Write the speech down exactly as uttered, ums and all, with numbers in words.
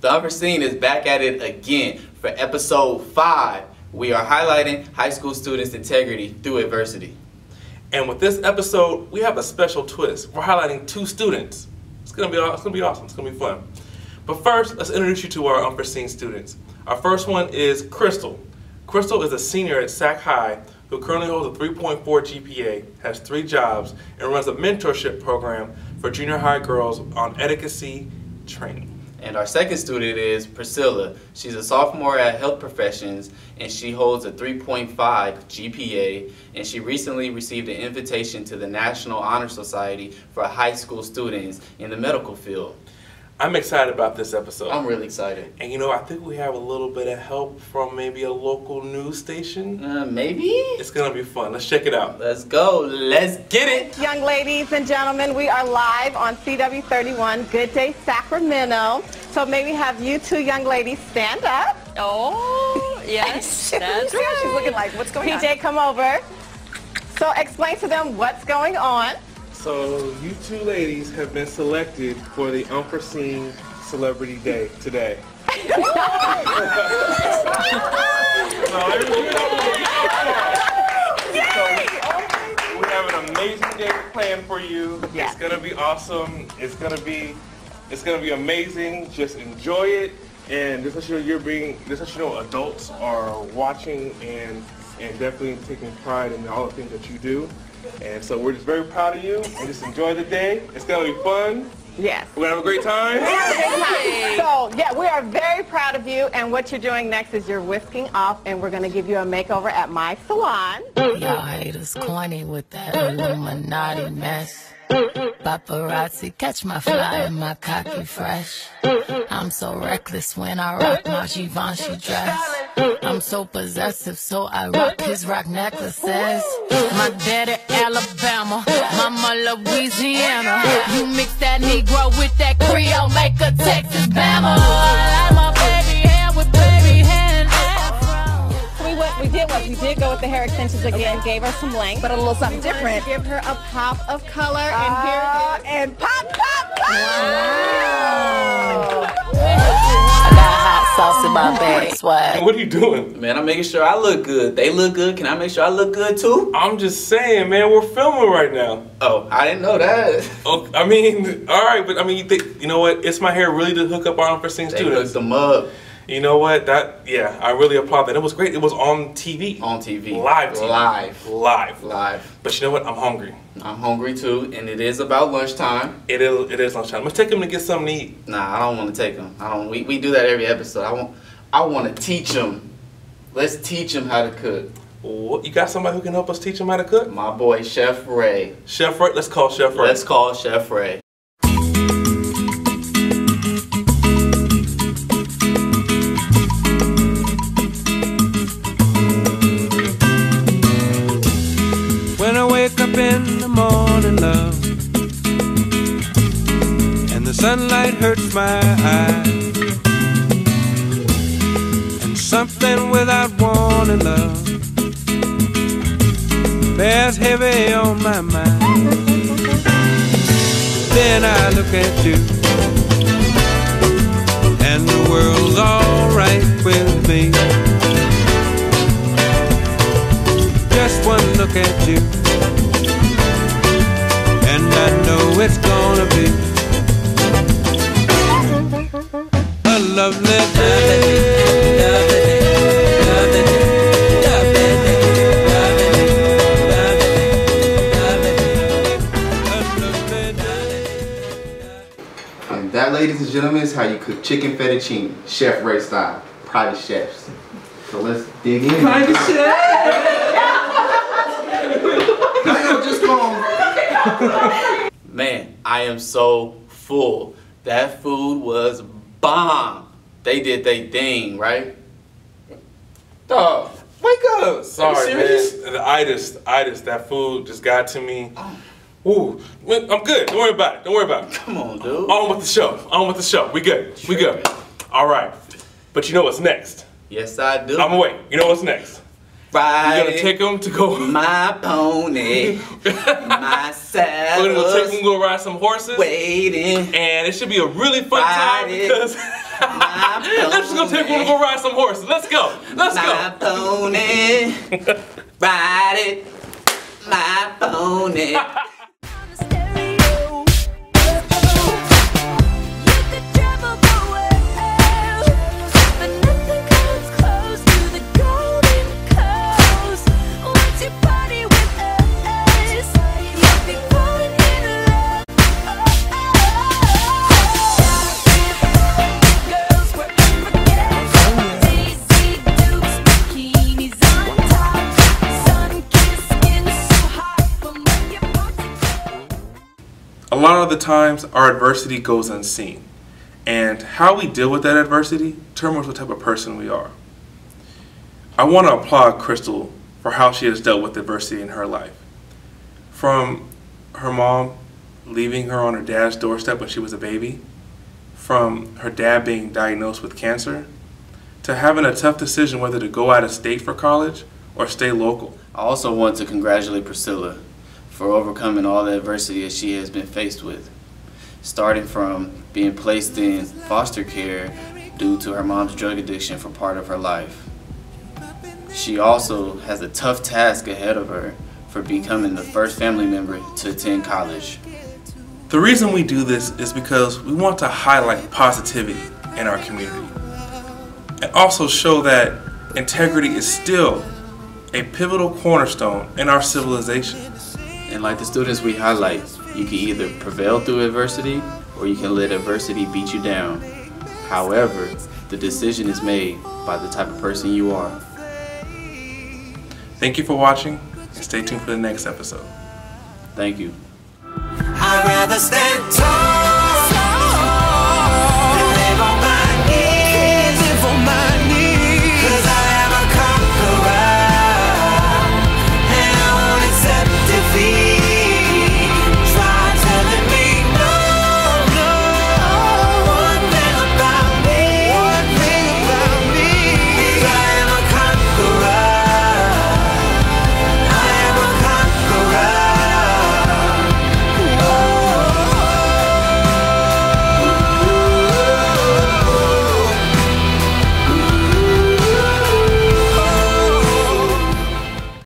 The Unforeseen is back at it again for episode five. We are highlighting high school students' integrity through adversity. And with this episode, we have a special twist. We're highlighting two students. It's gonna be, it's gonna be awesome, it's gonna be fun. But first, let's introduce you to our Unforeseen students. Our first one is Crystal. Crystal is a senior at Sac High who currently holds a three point four G P A, has three jobs, and runs a mentorship program for junior high girls on etiquette training. And our second student is Priscilla. She's a sophomore at Health Professions, and she holds a three point five G P A, and she recently received an invitation to the National Honor Society for high school students in the medical field. I'm excited about this episode. I'm really excited. And you know, I think we have a little bit of help from maybe a local news station. Uh, maybe? It's gonna be fun. Let's check it out. Let's go. Let's get it. Young ladies and gentlemen, we are live on C W thirty-one, Good Day Sacramento. So may we have you two young ladies stand up. Oh, yes. That's right. She's looking like, what's going on? P J, come over. So explain to them what's going on. So you two ladies have been selected for the Unforeseen Celebrity Day today. We have an amazing day planned for you. Yeah. It's gonna be awesome. It's gonna be, it's gonna be amazing. Just enjoy it, and just let you know you're being, just let you know adults are watching and and definitely taking pride in all the things that you do. And so we're just very proud of you, and just enjoy the day. It's gonna be fun. Yes. We're gonna have a great time. Yes. So yeah, we are very proud of you, and what you're doing next is you're whisking off, and we're gonna give you a makeover at my salon. Y'all haters corny with that Illuminati mess. Paparazzi catch my fly and my cocky fresh. I'm so reckless when I rock my Givenchy dress. I'm so possessive, so I rock his rock necklaces. My daddy Alabama, mama Louisiana. You mix that Negro with that Creole, make a Texas Bama. I like my baby hair with baby hair and afro. So we went, we did what we did go with the hair extensions again, okay. Gave her some length, but a little something different. Give her a pop of color, and uh, here it is. And pop, pop, pop! Wow. Sauce in my bag. Swag. What are you doing? Man, I'm making sure I look good. They look good. Can I make sure I look good too? I'm just saying, man, we're filming right now. Oh, I didn't know that. Oh, I mean, all right, but I mean, you think, you know what? It's my hair really to hook up our Unforeseen students. They hooked them up. You know what? That, yeah, I really applaud that. It was great. It was on T V. On T V. Live T V. Live. Live. Live. But you know what? I'm hungry. I'm hungry too, and it is about lunchtime. It is, it is lunchtime. Let's take him to get something to eat. Nah, I don't want to take him. I don't. We, we do that every episode. I want I want to teach him. Let's teach him how to cook. What? You got somebody who can help us teach him how to cook? My boy, Chef Ray. Chef Ray? Let's call Chef Ray. Let's call Chef Ray. In the morning, love, and the sunlight hurts my eyes, and something without warning, love, bears heavy on my mind. Then I look at you, and the world's alright with me. Just one look at you, I know it's gonna be a lovely day, lovely day, lovely day, lovely day, lovely day, lovely day, lovely day. And that, ladies and gentlemen, is how you cook chicken fettuccine, Chef Ray style, private chefs. So let's dig in. Private chef. Just go. Man, I am so full. That food was bomb. They did they thing, right? Dog, wake up. Sorry, man. The itis, itis, that food just got to me. Ooh, I'm good. Don't worry about it. Don't worry about it. Come on, dude. On with the show. On with the show. We good. We good. All right. But you know what's next? Yes, I do. I'm away. You know what's next? Right. We're gonna take him to go. My pony, my saddle. We're gonna take him to go ride some horses. Waiting. And it should be a really fun ride time it. Because Let's go take one to go ride some horses. Let's go. Let's my go. My pony. Ride it. My pony. A lot of the times our adversity goes unseen, and how we deal with that adversity determines what type of person we are. I want to applaud Crystal for how she has dealt with adversity in her life. From her mom leaving her on her dad's doorstep when she was a baby, from her dad being diagnosed with cancer, to having a tough decision whether to go out of state for college or stay local. I also want to congratulate Priscilla for overcoming all the adversity that she has been faced with, starting from being placed in foster care due to her mom's drug addiction for part of her life. She also has a tough task ahead of her for becoming the first family member to attend college. The reason we do this is because we want to highlight positivity in our community and also show that integrity is still a pivotal cornerstone in our civilization. And like the students we highlight, you can either prevail through adversity or you can let adversity beat you down. However, the decision is made by the type of person you are. Thank you for watching, and stay tuned for the next episode. Thank you. I'd rather stand tall.